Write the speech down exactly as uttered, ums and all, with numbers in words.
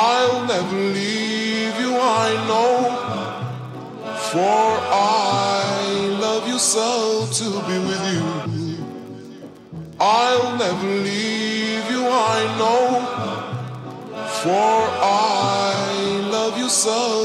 I'll never leave you, I know, for I love you so to be with you. I'll never leave you, I know, for I love you so.